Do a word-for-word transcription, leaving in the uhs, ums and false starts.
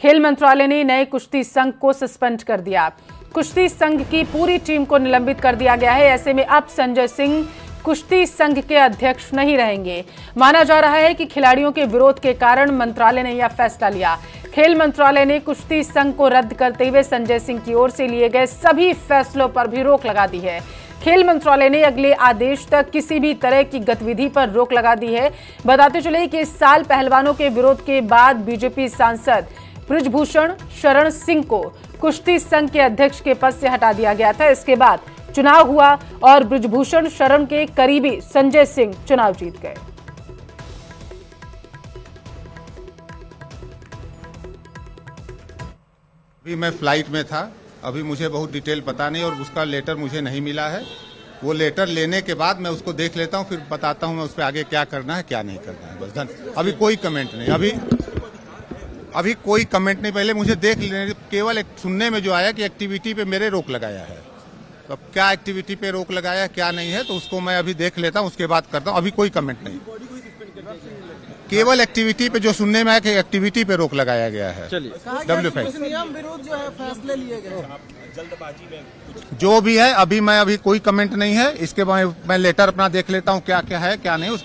खेल मंत्रालय ने नए कुश्ती संघ को सस्पेंड कर दिया। कुश्ती संघ की पूरी टीम को निलंबित कर दिया गया है। ऐसे में अब संजय सिंह कुश्ती संघ के अध्यक्ष नहीं रहेंगे। माना जा रहा है कि खिलाड़ियों के विरोध के कारण मंत्रालय ने यह फैसला लिया। खेल मंत्रालय ने कुश्ती संघ को रद्द करते हुए संजय सिंह की ओर से लिए गए सभी फैसलों पर भी रोक लगा दी है। खेल मंत्रालय ने अगले आदेश तक किसी भी तरह की गतिविधि पर रोक लगा दी है। बताते चले कि इस साल पहलवानों के विरोध के बाद बीजेपी सांसद बृजभूषण शरण सिंह को कुश्ती संघ के अध्यक्ष के पद से हटा दिया गया था। इसके बाद चुनाव हुआ और बृजभूषण शरण के करीबी संजय सिंह चुनाव जीत गए। अभी मैं फ्लाइट में था, अभी मुझे बहुत डिटेल पता नहीं और उसका लेटर मुझे नहीं मिला है। वो लेटर लेने के बाद मैं उसको देख लेता हूँ, फिर बताता हूँ मैं उस पर आगे क्या करना है क्या नहीं करना है। बस धन अभी कोई कमेंट नहीं, अभी अभी कोई कमेंट नहीं। पहले मुझे देख लेने, केवल एक सुनने में जो आया कि एक्टिविटी पे मेरे रोक लगाया है। तो अब क्या एक्टिविटी पे रोक लगाया क्या नहीं है तो उसको मैं अभी देख लेता हूँ, उसके बाद करता हूँ। अभी कोई कमेंट नहीं, केवल एक्टिविटी पे जो सुनने में आया कि एक्टिविटी पे रोक लगाया गया है। डब्ल्यू फैक्स जो भी है अभी मैं अभी कोई कमेंट नहीं है। इसके बाद मैं लेटर अपना देख लेता हूँ क्या क्या है क्या नहीं।